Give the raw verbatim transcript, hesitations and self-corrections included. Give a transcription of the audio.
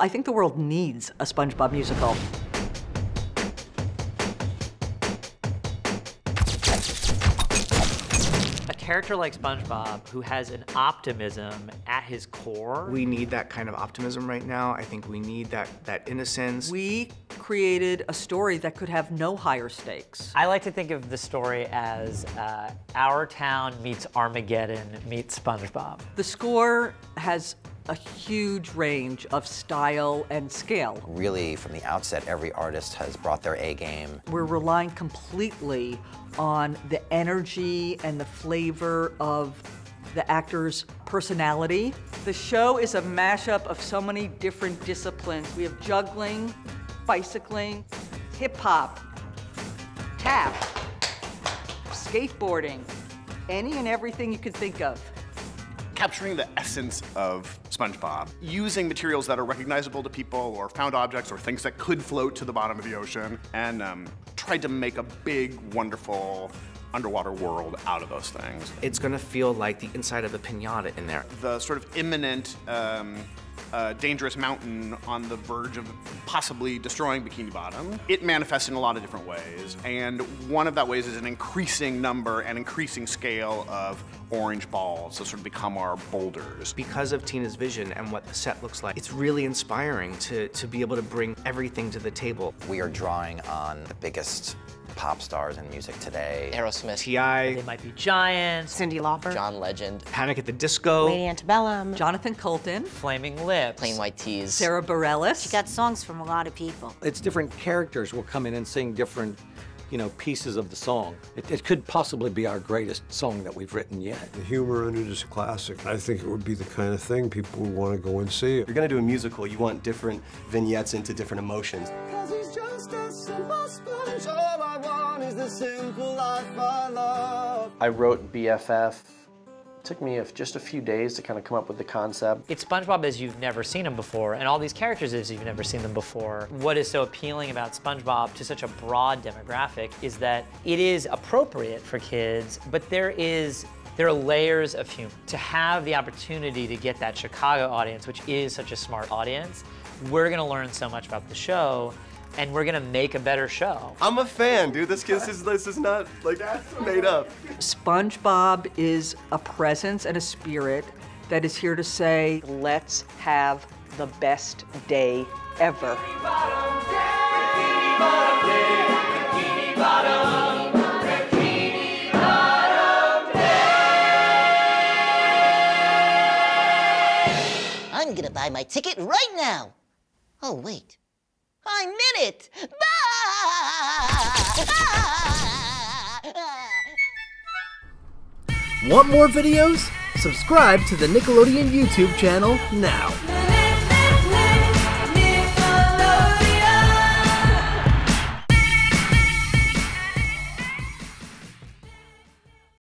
I think the world needs a SpongeBob musical. A character like SpongeBob who has an optimism at his core. We need that kind of optimism right now. I think we need that, that innocence. We created a story that could have no higher stakes. I like to think of the story as uh, Our Town meets Armageddon meets SpongeBob. The score has a huge range of style and scale. Really, from the outset, every artist has brought their A game. We're relying completely on the energy and the flavor of the actor's personality. The show is a mashup of so many different disciplines. We have juggling, bicycling, hip hop, tap, skateboarding, any and everything you could think of. Capturing the essence of SpongeBob, using materials that are recognizable to people or found objects or things that could float to the bottom of the ocean, and um, tried to make a big, wonderful underwater world out of those things. It's gonna feel like the inside of a piñata in there. The sort of imminent, um, uh, dangerous mountain on the verge of possibly destroying Bikini Bottom. It manifests in a lot of different ways, and one of that ways is an increasing number and increasing scale of orange balls that sort of become our boulders. Because of Tina's vision and what the set looks like, it's really inspiring to, to be able to bring everything to the table. We are drawing on the biggest pop stars in music today. Aerosmith. T I They Might Be Giants. Cyndi Lauper. John Legend. Panic! At the Disco. Lady Antebellum. Jonathan Coulton. Flaming Lips. Plain White T's. Sarah Bareilles. She got songs from a lot of people. It's different characters will come in and sing different, you know, pieces of the song. It, it could possibly be our greatest song that we've written yet. The humor in it is classic. I think it would be the kind of thing people would want to go and see. If you're going to do a musical, you want different vignettes into different emotions. Cause he's just a simple sponge. All I want is the simple life I love. I wrote B F F. It took me just a few days to kind of come up with the concept. It's SpongeBob as you've never seen him before, and all these characters as you've never seen them before. What is so appealing about SpongeBob to such a broad demographic is that it is appropriate for kids, but there is there are layers of humor. To have the opportunity to get that Chicago audience, which is such a smart audience, we're gonna learn so much about the show, and we're gonna make a better show. I'm a fan, dude. This kid, this, this is not like made up. SpongeBob is a presence and a spirit that is here to say, let's have the best day ever. Bikini Bottom Day, Bikini Bottom Day, Bikini Bottom, Bikini Bottom Day. I'm gonna buy my ticket right now. Oh, wait. I'm in it! Want more videos? Subscribe to the Nickelodeon YouTube channel now!